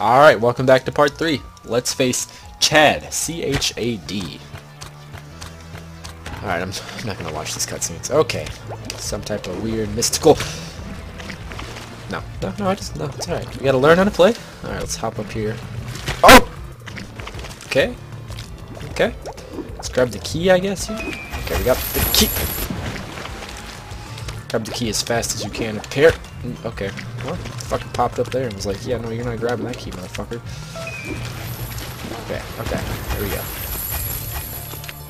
Alright, welcome back to part 3. Let's face Chad. C-H-A-D. Alright, I'm not going to watch these cutscenes. Okay. Some type of weird mystical... No, no, it's alright. We gotta learn how to play. Alright, let's hop up here. Oh! Okay. Okay. Let's grab the key, I guess. Here. Okay, we got the key. Grab the key as fast as you can. Here. Okay. Well, fucking popped up there and was like, yeah, no, you're not grabbing that key, motherfucker. Okay, okay. Here we go.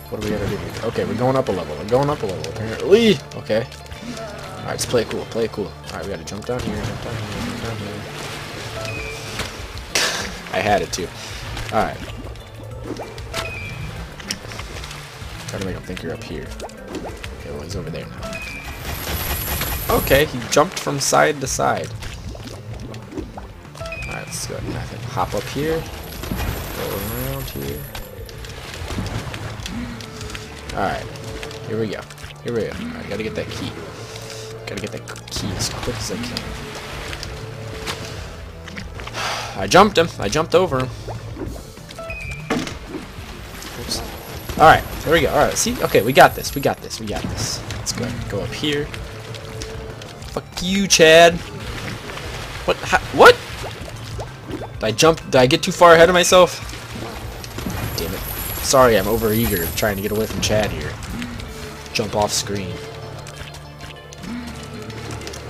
What do we gotta do here? Okay, we're going up a level. We're going up a level, apparently. Okay. Alright, let's play it cool, play it cool. Alright, we gotta jump down here, jump down here, jump down here. I had it too. Alright. Try to make him think you're up here. Okay, well, he's over there now. Okay, he jumped from side to side. Alright, let's go ahead and I can hop up here. Go around here. Alright, here we go. Here we go. Alright, gotta get that key. Gotta get that key as quick as I can. I jumped him. I jumped over him. Oops. Alright, there we go. Alright, see? Okay, we got this. We got this. We got this. Let's go ahead and go up here. Fuck you, Chad. What? How, what? Did I jump? Did I get too far ahead of myself? Damn it. Sorry, I'm overeager trying to get away from Chad here. Jump off screen.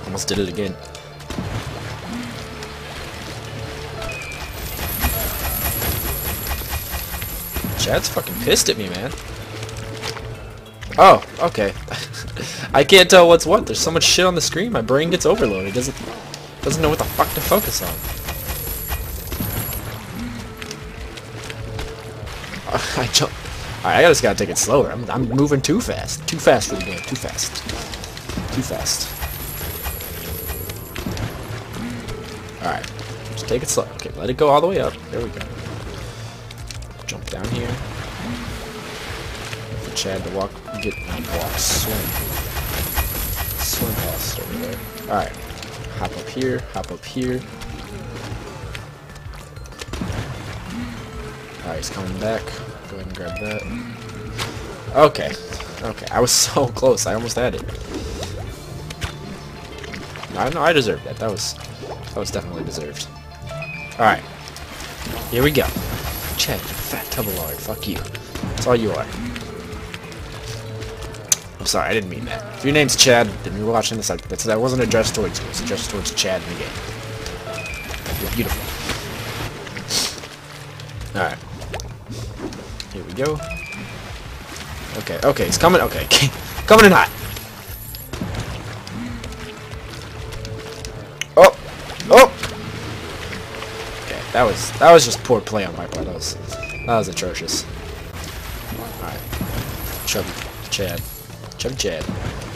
Almost did it again. Chad's fucking pissed at me, man. Oh, okay. I can't tell what's what. There's so much shit on the screen. My brain gets overloaded. It doesn't know what the fuck to focus on. I jump. All right, I just gotta take it slower. I'm moving too fast. Too fast for the game. Too fast. Too fast. Alright, just take it slow. Okay, let it go all the way up. There we go. Jump down here. For Chad to walk, get, walk, swim. Swim past over there. Alright, hop up here, hop up here. Alright, he's coming back. Go ahead and grab that. Okay, okay, I was so close. I almost had it. I know I deserved that. That was definitely deserved. Alright. Here we go. Chad, you fat tub of lard. Fuck you. That's all you are. I'm sorry, I didn't mean that. If your name's Chad, then you're watching this. That wasn't addressed towards you. It's addressed towards Chad in the game. You're beautiful. Alright. Here we go. Okay, okay, he's coming. Okay, coming in hot. That was just poor play on my part. That was atrocious. Alright. Chubby Chad. Chubby Chad.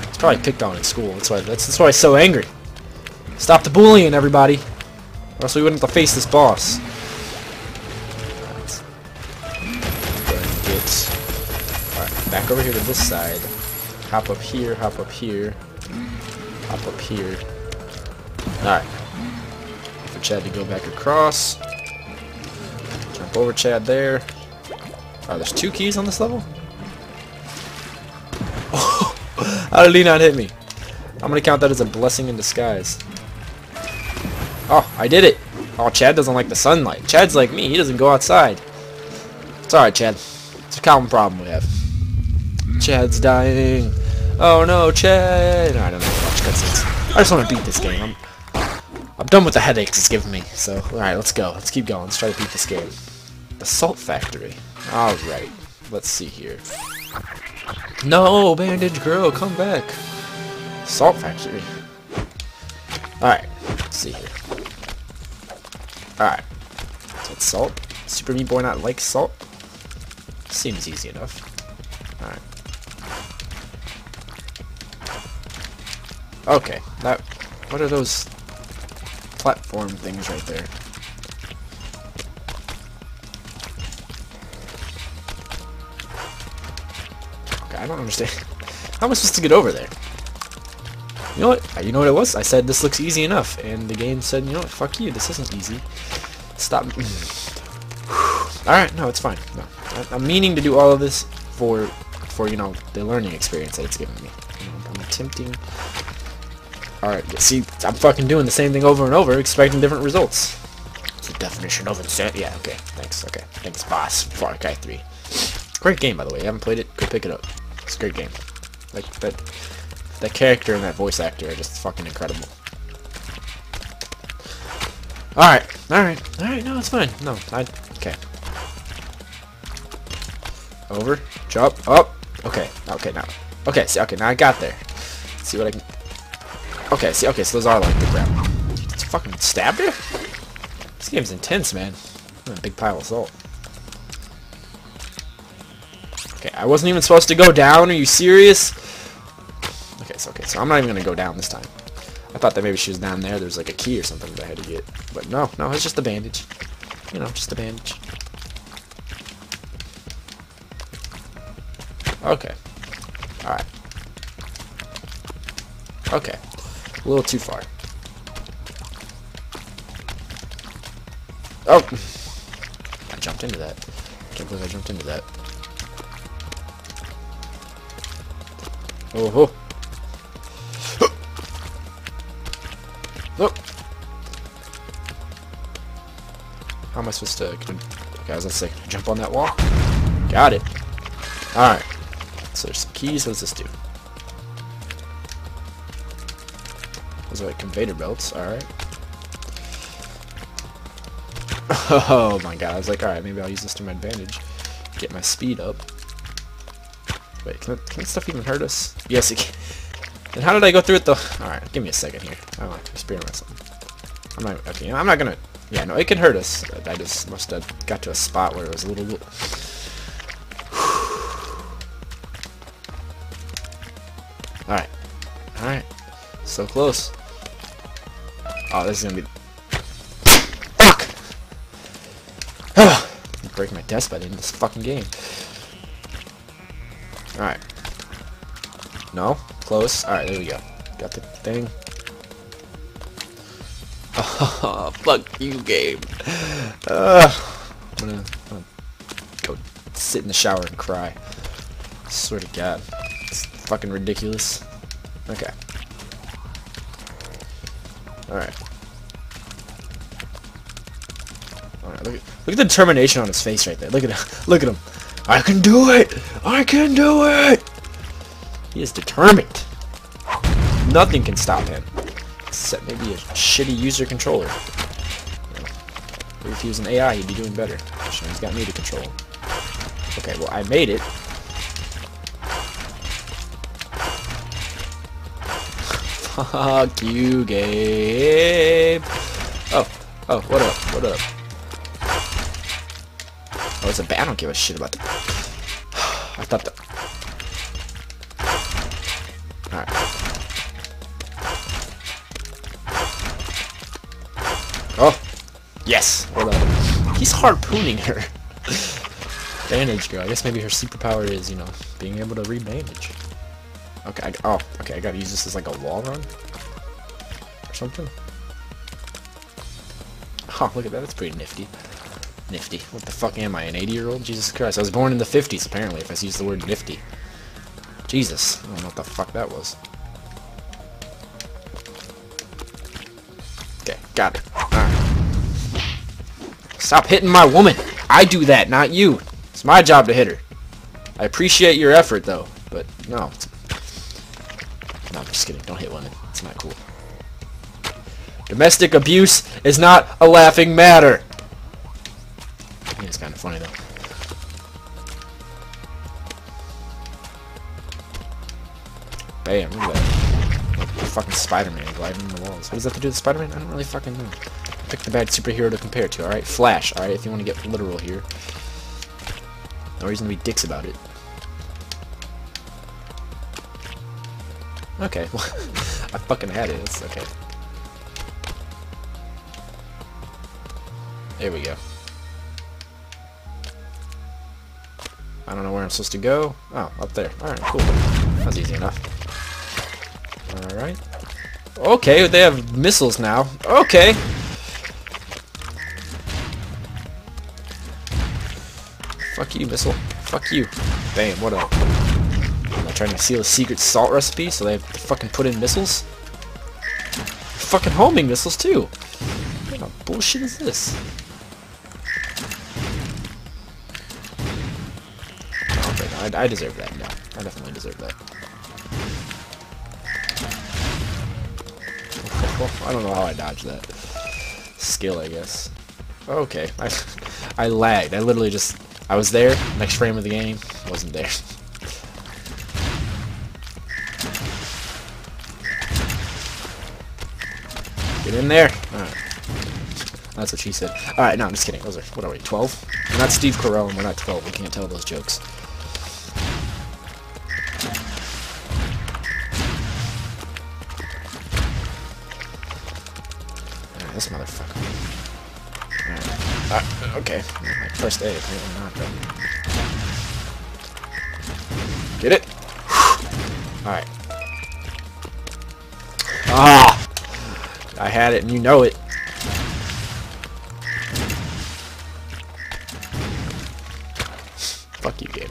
It's probably picked on at school. That's why I'm so angry. Stop the bullying, everybody. Or else we wouldn't have to face this boss. Alright. Alright, back over here to this side. Hop up here, hop up here. Hop up here. Alright. For Chad to go back across. Over Chad there. Oh, there's two keys on this level? Oh, how did he not hit me? I'm gonna count that as a blessing in disguise. Oh, I did it! Oh, Chad doesn't like the sunlight. Chad's like me, he doesn't go outside. It's alright, Chad. It's a common problem we have. Chad's dying. Oh no, Chad! No, I don't know how much cutscenes. I just want to beat this game. I'm done with the headaches it's giving me. So, alright, let's go. Let's keep going. Let's try to beat this game. The Salt Factory. Alright. Let's see here. No, Bandage Girl, come back. Salt Factory. Alright. Let's see here. Alright. So it's salt. Super Meat Boy not like salt? Seems easy enough. Alright. Okay. That. What are those platform things right there? I don't understand. How am I supposed to get over there? You know what? You know what it was? I said this looks easy enough, and the game said, you know what? Fuck you. This isn't easy. Stop. Alright, no, it's fine. No. I'm meaning to do all of this for you know, the learning experience that it's given me. I'm attempting... Alright, see, I'm fucking doing the same thing over and over, expecting different results. It's the definition of insane. Yeah, okay, thanks, boss. Far Cry 3. Great game, by the way. If you haven't played it, go pick it up. It's a great game. Like, that character and that voice actor are just fucking incredible. Alright, no, it's fine. No, okay. Over, jump, up, okay, now I got there. Let's see what I can, okay, so those are like the ground. It's fucking stabbed her? This game's intense, man. I'm a big pile of salt. Okay, I wasn't even supposed to go down, are you serious? Okay, so I'm not even gonna go down this time. I thought that maybe she was down there. There's like a key or something that I had to get. But no, it's just a bandage. You know, just a bandage. Okay. Alright. Okay. A little too far. Oh! I jumped into that. I can't believe I jumped into that. Oh ho! Look. How am I supposed to... Okay, I was gonna say, can I jump on that wall? Got it. Alright. So there's some keys. What does this do? Those are like conveyor belts. Alright. Oh my god. I was like, alright, maybe I'll use this to my advantage. Get my speed up. Wait, can that stuff even hurt us? Yes, it can. And how did I go through it though? Alright, give me a second here. I don't like to experiment with something. I'm not, okay, I'm not gonna, yeah, no, it can hurt us. I just must have got to a spot where it was a little bit. Alright. Alright. So close. Oh, this is gonna be... Fuck! I'm gonna break my desk by the end of this fucking game. Alright. No? Close. Alright, there we go. Got the thing. Oh, fuck you, game. I'm gonna go sit in the shower and cry. I swear to God. It's fucking ridiculous. Okay. Alright. Alright, look at the determination on his face right there. Look at him. I can do it! I can do it! He is determined. Nothing can stop him. Except maybe a shitty user controller. If he was an AI, he'd be doing better. He's got me to control. Okay, well, I made it. Fuck you, Gabe. Oh, what up? Oh, it's a bat. I don't give a shit about that. I thought that... Alright. Oh! Yes! Hold on. He's harpooning her. Bandage girl. I guess maybe her superpower is, you know, being able to re-bandage. Okay, okay, I gotta use this as like a wall run? Or something? Oh, look at that. That's pretty nifty. Nifty. What the fuck am I, an 80-year-old? Jesus Christ. I was born in the 50s, apparently, if I use the word nifty. Jesus, I don't know what the fuck that was. Okay, got it. Alright. Stop hitting my woman! I do that, not you! It's my job to hit her. I appreciate your effort, though, but no. No, I'm just kidding. Don't hit women. It's not cool. Domestic abuse is not a laughing matter! I think it's kind of funny, though. Bam, look at that. Like fucking Spider-Man gliding in the walls. What does that have to do with Spider-Man? I don't really fucking know. Pick the bad superhero to compare to, alright? Flash, alright, if you want to get literal here. No reason to be dicks about it. Okay, well, I fucking had it. It's okay. There we go. I don't know where I'm supposed to go. Oh, up there. Alright, cool. That was easy enough. Alright. Okay, they have missiles now. Okay. Fuck you, missile. Fuck you. Bam, what up? Am I trying to seal a secret salt recipe so they have to fucking put in missiles? They're fucking homing missiles too! What kind of bullshit is this? Okay, I deserve that now. I definitely deserve that. I don't know how I dodged that. Skill, I guess. Okay, I lagged. I literally just... I was there, next frame of the game, wasn't there. Get in there! Alright. That's what she said. Alright, no, I'm just kidding. Those are, what are we, 12? We're not Steve Carell and we're not 12. We can't tell those jokes. This motherfucker. Alright. Okay. My first aid. Apparently not, but... Get it? Alright. Ah! I had it and you know it. Fuck you, game.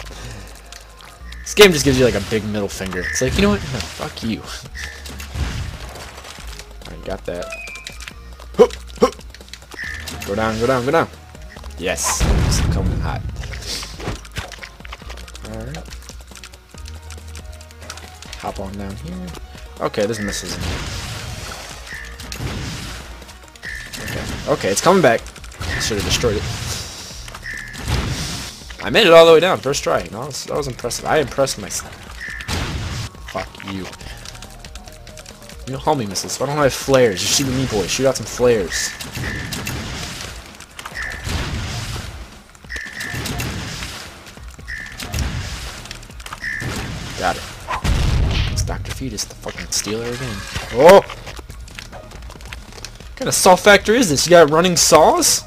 This game just gives you like a big middle finger. It's like, you know what? No, fuck you. Alright, got that. Go down, go down, go down. Yes, it's coming hot. Alright. Hop on down here. Okay, there's missiles in here. Okay, okay, it's coming back. Should have destroyed it. I made it all the way down, first try. No, that was impressive. I impressed myself. Fuck you. You don't homing missiles. Why don't I have flares? Just shoot the meat boy. Shoot out some flares. Got it. It's Dr. Fetus, the fucking stealer again. Oh! What kind of saw factory is this? You got running saws?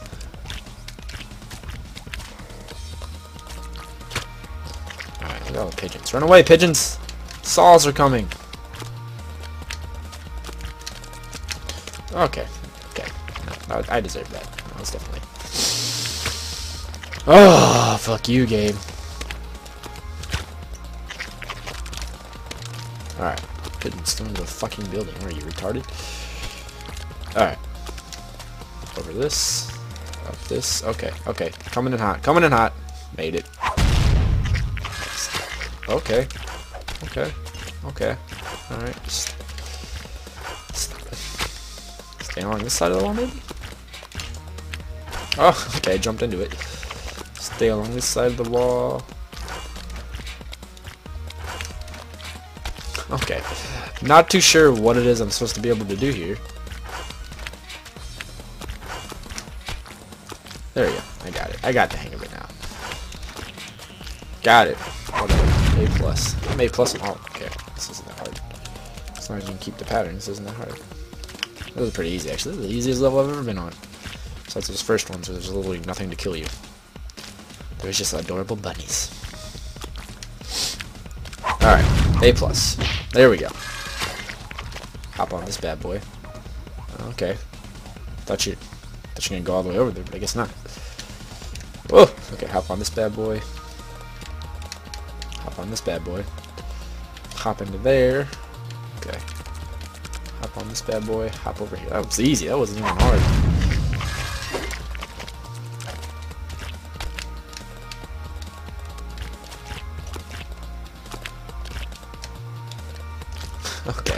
Alright, look at all the pigeons. Run away, pigeons! Saws are coming. Okay. Okay. No, I deserve that. That was definitely... Oh, fuck you, game. Alright, couldn't still into the fucking building. Are you retarded? Alright. Over this. Up this. Okay, okay. Coming in hot. Coming in hot. Made it. Okay. Okay. Okay. Alright. Stay along this side of the wall, maybe? Oh, okay. I jumped into it. Stay along this side of the wall. Okay, not too sure what it is I'm supposed to be able to do here. There we go. I got it. I got the hang of it now. Got it. Whatever. A plus. I'm A plus. Oh, okay. This isn't that hard. As long as you can keep the pattern, this isn't that hard. This was pretty easy, actually. This is the easiest level I've ever been on. Besides those first ones, where there's literally nothing to kill you. There's just adorable bunnies. Alright. A plus. There we go. Hop on this bad boy. Okay. Thought you were gonna go all the way over there, but I guess not. Whoa! Okay, hop on this bad boy. Hop on this bad boy. Hop into there. Okay. Hop on this bad boy. Hop over here. That was easy. That wasn't even hard. Okay.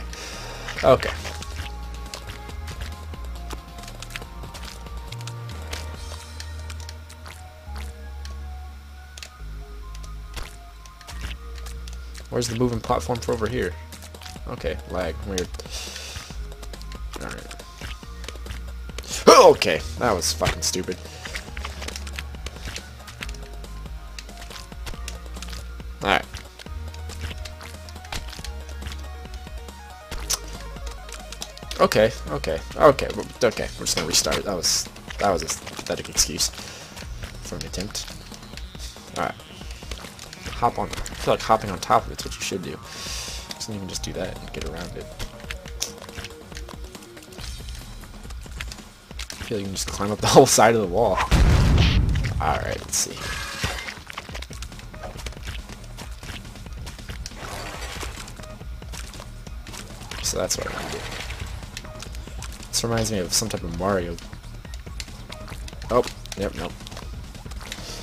Okay. Where's the moving platform for over here? Okay, lag. Weird. Alright. Okay, that was fucking stupid. Alright. Okay, okay, okay, okay. We're just gonna restart. That was a pathetic excuse for an attempt. All right, hop on. I feel like hopping on top of it's what you should do. Just even just do that and get around it. I feel like you can just climb up the whole side of the wall. All right, let's see. so that's what I'm gonna do. This reminds me of some type of Mario. Oh, yep, nope.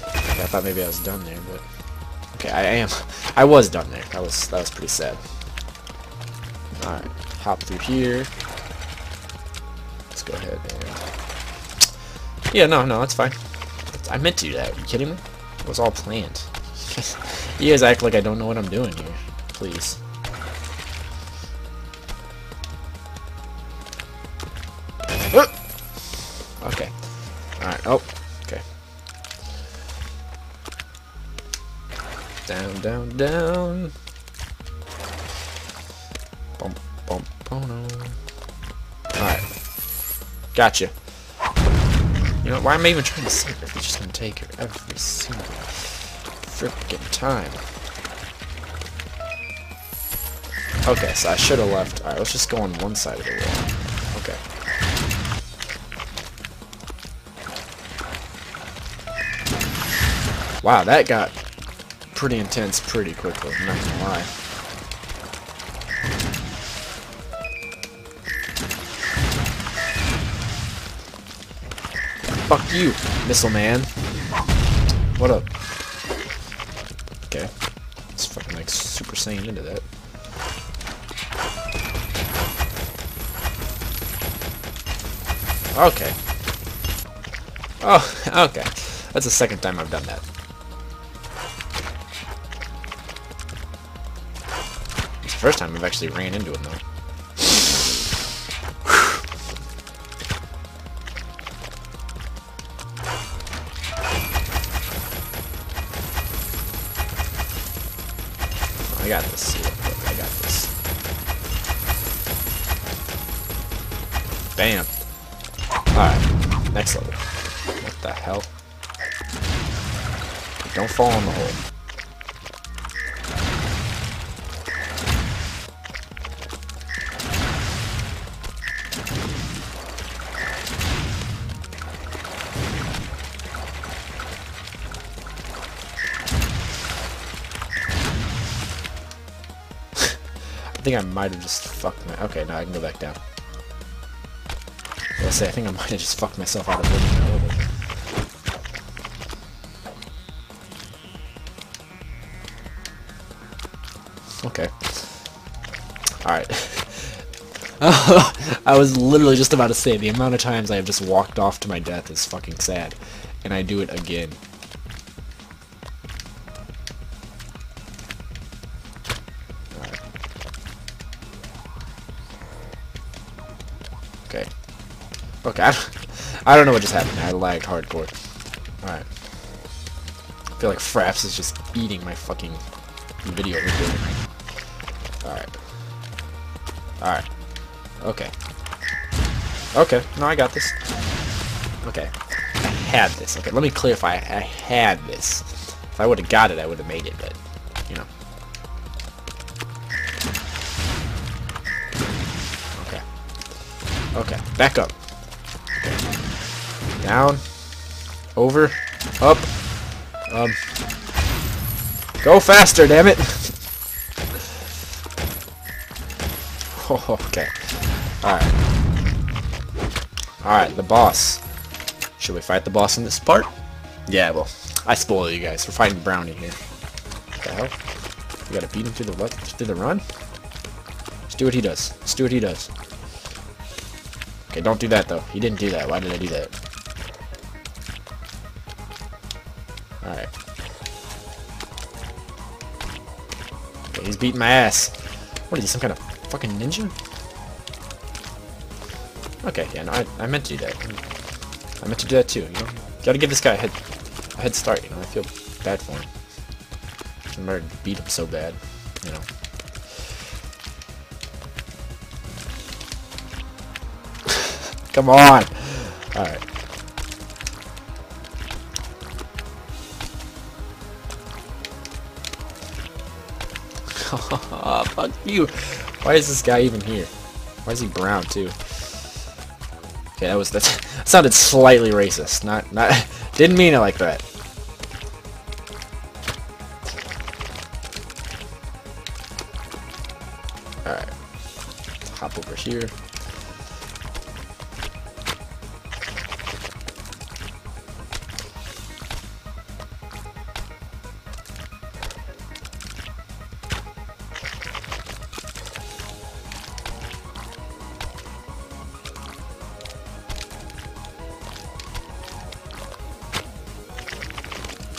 I thought maybe I was done there, but okay, I am. I was done there. That was pretty sad. All right, hop through here. Let's go ahead and yeah, no, that's fine. I meant to do that. Are you kidding me? It was all planned. You guys act like I don't know what I'm doing here. Please. Okay. Alright. Oh. Okay. Down, down, down. Bump, bump, bono. Alright. Gotcha. You know, why am I even trying to save her if it's just gonna take her every single frickin' time? Okay, so I should have left. Alright, let's just go on one side of the wall. Okay. Wow, that got pretty intense pretty quickly, I'm not gonna lie. Fuck you, missile man. What up? Okay. Let's fucking like Super Saiyan into that. Okay. Oh, okay. That's the second time I've done that. First time I've actually ran into him, though. I got this. I got this. Bam. Alright. Next level. What the hell? Don't fall in the hole. I think I might have just fucked my... Okay, now I can go back down. Let's say I think I might have just fucked myself out of living that level. Okay. Alright. I was literally just about to say, the amount of times I have just walked off to my death is fucking sad. And I do it again. Okay, I don't know what just happened. I lagged hardcore. Alright. I feel like Fraps is just eating my fucking video. Alright. Alright. Okay. Okay, no, I got this. Okay. I had this. Okay, let me clarify. I had this. If I would have got it, I would have made it, but, you know. Okay. Okay, back up. Down, over, up, go faster, damn it! Oh, okay, alright. Alright, the boss. Should we fight the boss in this part? Yeah, well, I spoiled you guys. We're fighting Brownie here. What the hell? We gotta beat him through the run? Let's do what he does. Let's do what he does. Okay, don't do that, though. He didn't do that. Why did I do that? Alright. Okay, he's beating my ass. What is he, some kind of fucking ninja? Okay, yeah, no, I meant to do that. I meant to do that too, you know? Gotta give this guy a head start, you know? I feel bad for him. I'm gonna beat him so bad, you know? Come on! Alright. Fuck you! Why is this guy even here? Why is he brown too? Okay, that sounded slightly racist. Not didn't mean it like that. All right, hop here.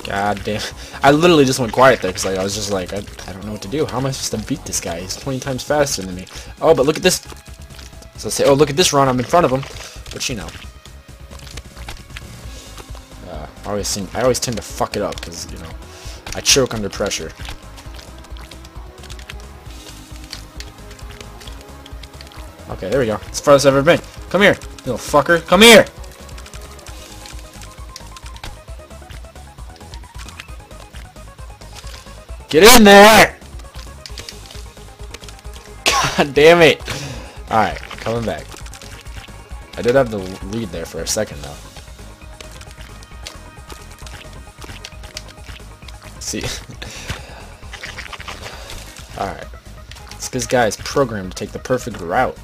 God damn. I literally just went quiet there because like, I was just like, I don't know what to do. How am I supposed to beat this guy? He's 20 times faster than me. Oh, but look at this. So I say, oh, look at this run. I'm in front of him. But you know. I always tend to fuck it up because, you know, I choke under pressure. Okay, there we go. It's the farthest I've ever been. Come here, little fucker. Come here! Get in there! God damn it! Alright, coming back. I did have the lead there for a second, though. See? Alright. This guy is programmed to take the perfect route.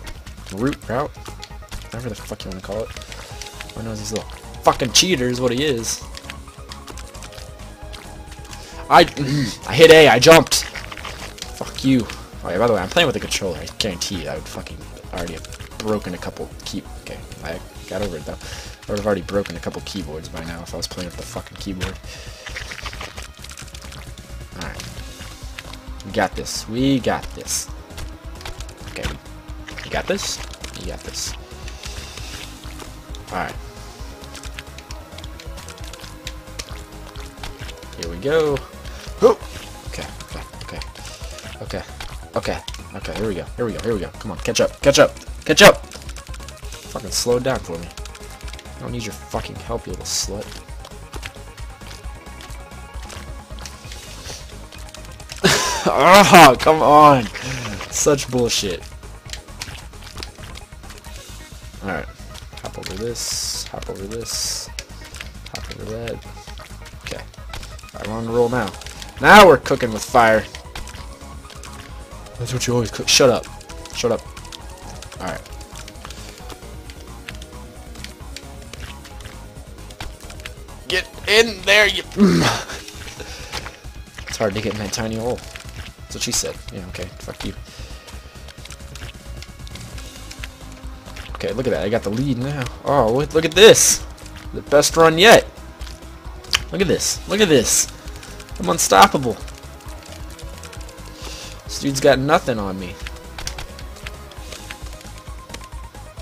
Route? Whatever the fuck you want to call it. One of these little fucking cheaters, what he is. I hit A, I jumped. Fuck you. Alright, by the way, I'm playing with a controller. I guarantee you I would fucking already have broken a couple Okay, I got over it though. I would have already broken a couple keyboards by now if I was playing with the fucking keyboard. Alright. We got this. We got this. Okay. You got this? You got this. Alright. Here we go. Whoop. Okay, here we go. Come on, catch up! Fucking slow it down for me. I don't need your fucking help, you little slut. Oh, come on! Such bullshit. Alright. Hop over this, hop over this, hop over that. Okay. I'm on the roll now. Now we're cooking with fire. That's what you always cook. Shut up. Shut up. Alright. Get in there, you... It's hard to get in that tiny hole. That's what she said. Yeah, okay. Fuck you. Okay, look at that. I got the lead now. Oh, look at this. The best run yet. Look at this. Look at this. I'm unstoppable. This dude's got nothing on me.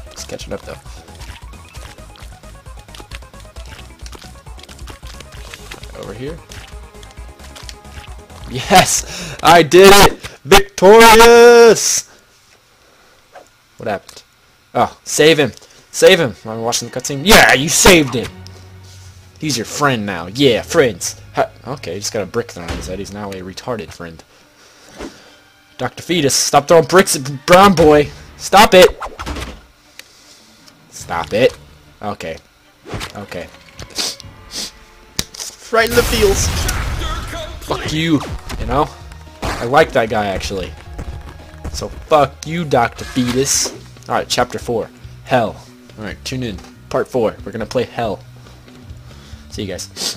Let's catch it up though. Over here. Yes! I did it! Victorious! What happened? Oh, save him. Save him. Am I watching the cutscene? Yeah, you saved him! He's your friend now. Yeah, friends. Okay, just got a brick thrown on his head. He's now a retarded friend. Dr. Fetus, stop throwing bricks at Brown Boy. Stop it. Stop it. Okay. Okay. Right in the fields. Fuck you. You know? I like that guy, actually. So, fuck you, Dr. Fetus. Alright, Chapter 4. Hell. Alright, tune in. Part 4. We're gonna play Hell. See you guys.